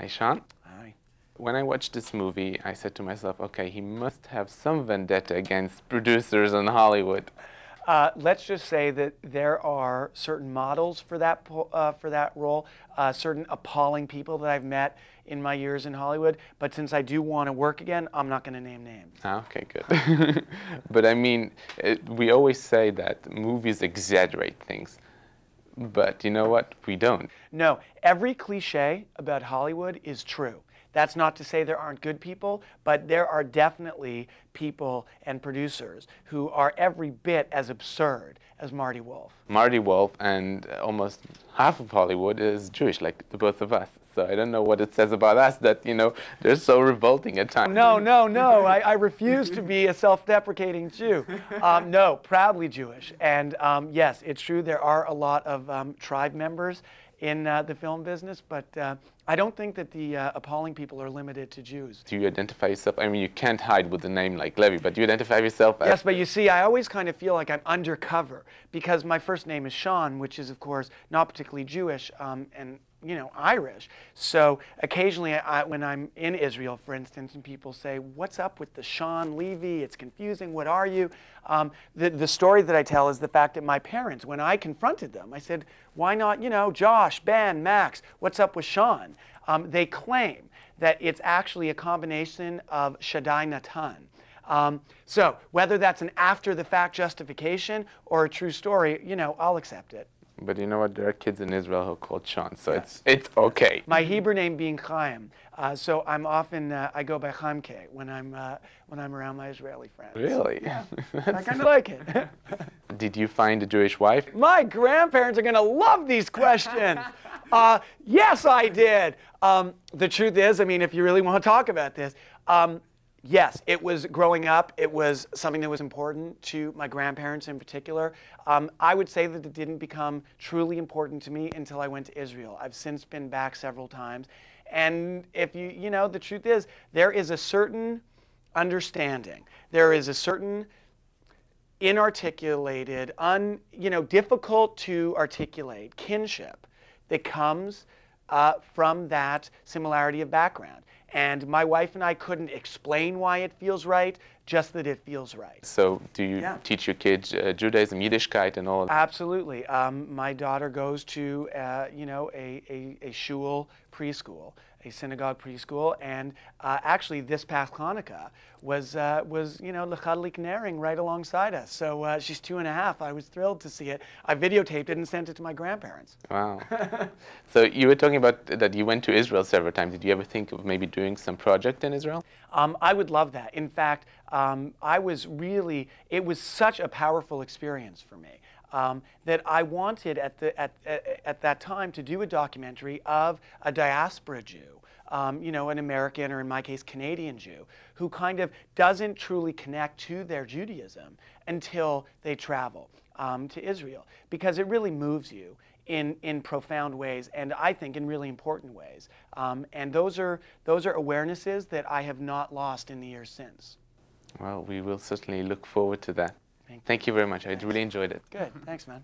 Hi, Sean. Hi. When I watched this movie, I said to myself, okay, he must have some vendetta against producers in Hollywood. Let's just say that there are certain models for that role, certain appalling people that I've met in my years in Hollywood. But since I do want to work again, I'm not going to name names. Okay, good. But I mean, we always say that movies exaggerate things. But you know what? We don't. No, every cliche about Hollywood is true. That's not to say there aren't good people, but there are definitely people and producers who are every bit as absurd as Marty Wolf. Marty Wolf and almost half of Hollywood is Jewish, like the both of us. So I don't know what it says about us that, you know, they're so revolting at times. No, no, no. I refuse to be a self-deprecating Jew. No, proudly Jewish. And yes, it's true there are a lot of tribe members in the film business, but I don't think that the appalling people are limited to Jews. Do you identify yourself? I mean, you can't hide with a name like Levy, but do you identify yourself as... Yes, but you see, I always kind of feel like I'm undercover because my first name is Sean, which is, of course, not particularly Jewish and, you know, Irish. So occasionally, when I'm in Israel, for instance, and people say, what's up with the Sean Levy? It's confusing. What are you? The story that I tell is the fact that my parents, when I confronted them, I said, why not, you know, Josh, Ben, Max, what's up with Sean? They claim that it's actually a combination of Shaddai Natan. So whether that's an after-the-fact justification or a true story, you know, I'll accept it. But you know what? There are kids in Israel who are called Sean, so yes, it's okay. My Hebrew name being Chaim, so I'm often I go by Chaimke when I'm around my Israeli friends. Really? Yeah, I kind of like it. Did you find a Jewish wife? My grandparents are going to love these questions. Yes, I did. The truth is, I mean, if you really want to talk about this. Yes, it was growing up. It was something that was important to my grandparents in particular. I would say that it didn't become truly important to me until I went to Israel. I've since been back several times. And if you, you know, the truth is, there is a certain understanding. There is a certain inarticulated, difficult to articulate kinship that comes from that similarity of background. And my wife and I couldn't explain why it feels right, just that it feels right. So do you teach your kids Judaism, Yiddishkeit, and all of that? Absolutely. My daughter goes to, a shul preschool, a synagogue preschool, and actually this past Hanukkah was L'Chadlik Nehring right alongside us. So she's 2.5. I was thrilled to see it. I videotaped it and sent it to my grandparents. Wow. So you were talking about that you went to Israel several times. Did you ever think of maybe doing some project in Israel? I would love that. In fact, it was such a powerful experience for me. That I wanted at that time to do a documentary of a diaspora Jew, an American or in my case Canadian Jew, who kind of doesn't truly connect to their Judaism until they travel to Israel, because it really moves you in profound ways, and I think in really important ways. And those are awarenesses that I have not lost in the years since. Well, we will certainly look forward to that. Thank you very much. I really enjoyed it. Good. Thanks, man.